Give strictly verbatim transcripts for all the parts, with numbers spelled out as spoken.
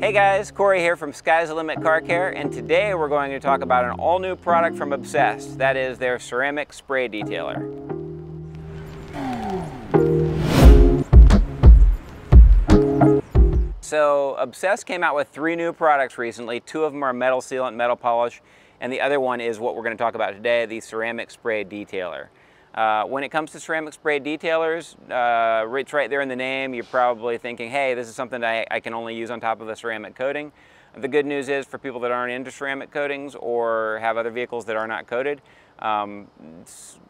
Hey guys, Corey here from Sky's the Limit Car Care, and today we're going to talk about an all new product from Obsessed, that is their Ceramic Spray Detailer. So Obsessed came out with three new products recently. Two of them are metal sealant, metal polish, and the other one is what we're going to talk about today, the Ceramic Spray Detailer. Uh, when it comes to ceramic spray detailers, uh, it's right there in the name. You're probably thinking, hey, this is something that I, I can only use on top of a ceramic coating. The good news is, for people that aren't into ceramic coatings or have other vehicles that are not coated, um,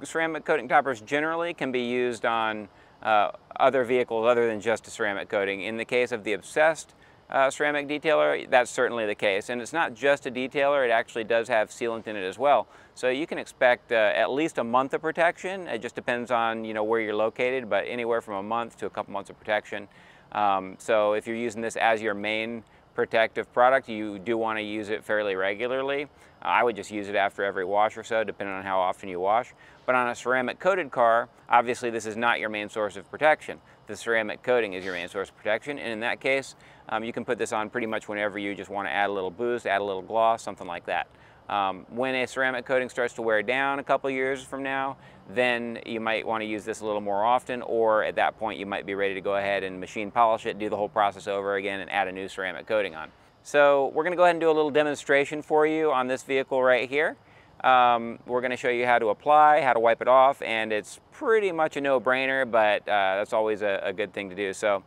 ceramic coating toppers generally can be used on uh, other vehicles other than just a ceramic coating. In the case of the Obsessed uh, ceramic detailer, that's certainly the case. And it's not just a detailer, it actually does have sealant in it as well. So you can expect uh, at least a month of protection. It just depends on you know where you're located, but anywhere from a month to a couple months of protection. Um, so if you're using this as your main protective product, you do want to use it fairly regularly. Uh, I would just use it after every wash or so, depending on how often you wash. But on a ceramic coated car, obviously this is not your main source of protection. The ceramic coating is your main source of protection, and in that case, um, you can put this on pretty much whenever you just want to add a little boost, add a little gloss, something like that. Um, when a ceramic coating starts to wear down a couple years from now, then you might want to use this a little more often, or at that point you might be ready to go ahead and machine polish it, do the whole process over again, and add a new ceramic coating on. So we're going to go ahead and do a little demonstration for you on this vehicle right here. Um, we're going to show you how to apply, how to wipe it off, and it's pretty much a no-brainer, but uh, that's always a, a good thing to do. So.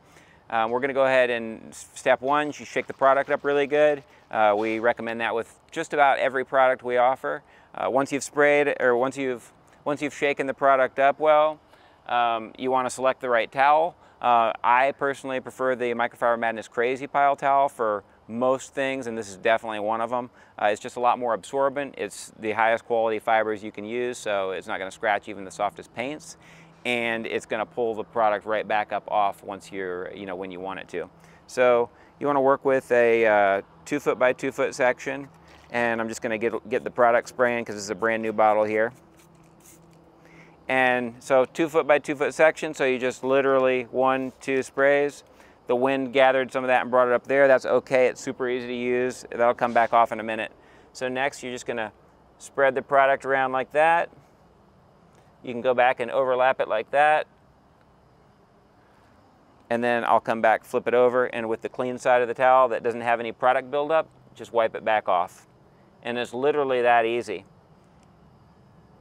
Um, we're going to go ahead and step one, you shake the product up really good. Uh, we recommend that with just about every product we offer. Uh, once you've sprayed, or once you've, once you've shaken the product up well, um, you want to select the right towel. Uh, I personally prefer the Microfiber Madness Crazy Pile Towel for most things, and this is definitely one of them. Uh, it's just a lot more absorbent. It's the highest quality fibers you can use, so it's not going to scratch even the softest paints. And it's going to pull the product right back up off once you're, you know, when you want it to. So you want to work with a uh, two foot by two foot section, and I'm just going to get get the product spraying because it's a brand new bottle here. And so two foot by two foot section, so you just literally one, two sprays. The wind gathered some of that and brought it up there. That's okay. It's super easy to use. That'll come back off in a minute. So next, you're just going to spread the product around like that. You can go back and overlap it like that. And then I'll come back, flip it over, and with the clean side of the towel that doesn't have any product buildup, just wipe it back off. And it's literally that easy.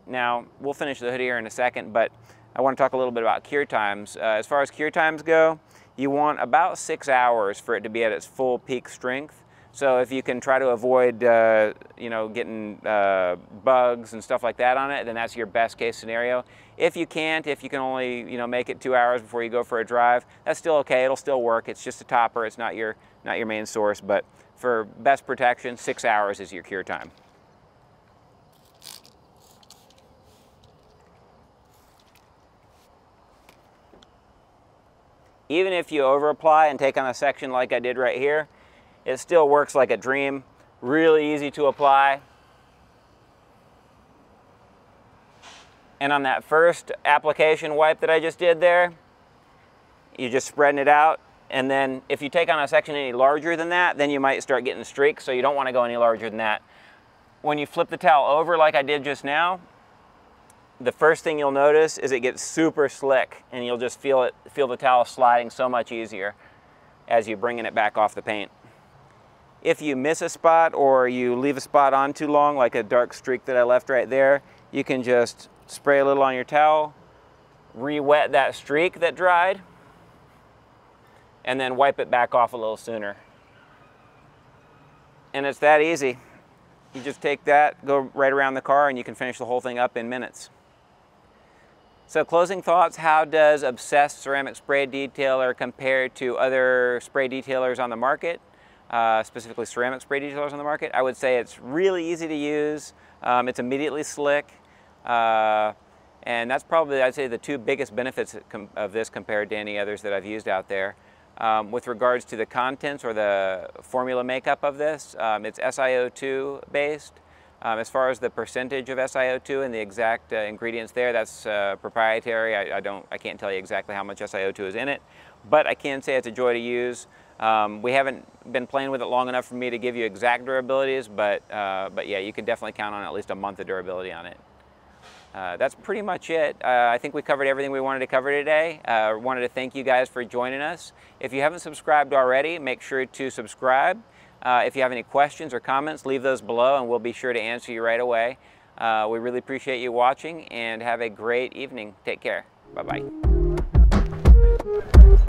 Now, we'll finish the hood here in a second, but I want to talk a little bit about cure times. Uh, as far as cure times go, you want about six hours for it to be at its full peak strength. So if you can try to avoid, uh, you know, getting uh, bugs and stuff like that on it, then that's your best case scenario. If you can't, if you can only, you know, make it two hours before you go for a drive, that's still okay. It'll still work. It's just a topper. It's not your, not your main source. But for best protection, six hours is your cure time. Even if you overapply and take on a section like I did right here, it still works like a dream. Really easy to apply. And on that first application wipe that I just did there, you're just spreading it out. And then if you take on a section any larger than that, then you might start getting streaks, so you don't want to go any larger than that. When you flip the towel over like I did just now, the first thing you'll notice is it gets super slick, and you'll just feel it, feel the towel sliding so much easier as you're bringing it back off the paint. If you miss a spot or you leave a spot on too long, like a dark streak that I left right there, you can just spray a little on your towel, re-wet that streak that dried, and then wipe it back off a little sooner. And it's that easy. You just take that, go right around the car, and you can finish the whole thing up in minutes. So closing thoughts, how does Obsessed Ceramic Spray Detailer compare to other spray detailers on the market? Uh, specifically ceramic spray detailers on the market. I would say it's really easy to use. Um, it's immediately slick. Uh, and that's probably, I'd say, the two biggest benefits of this compared to any others that I've used out there. Um, with regards to the contents or the formula makeup of this, um, it's S I O two based. Um, as far as the percentage of S I O two and the exact uh, ingredients there, that's uh, proprietary. I, I, don't, I can't tell you exactly how much S I O two is in it, but I can say it's a joy to use. Um, we haven't been playing with it long enough for me to give you exact durabilities, but, uh, but yeah, you can definitely count on at least a month of durability on it. Uh, that's pretty much it. Uh, I think we covered everything we wanted to cover today. I uh, wanted to thank you guys for joining us. If you haven't subscribed already, make sure to subscribe. Uh, if you have any questions or comments, leave those below and we'll be sure to answer you right away. Uh, we really appreciate you watching and have a great evening. Take care. Bye-bye.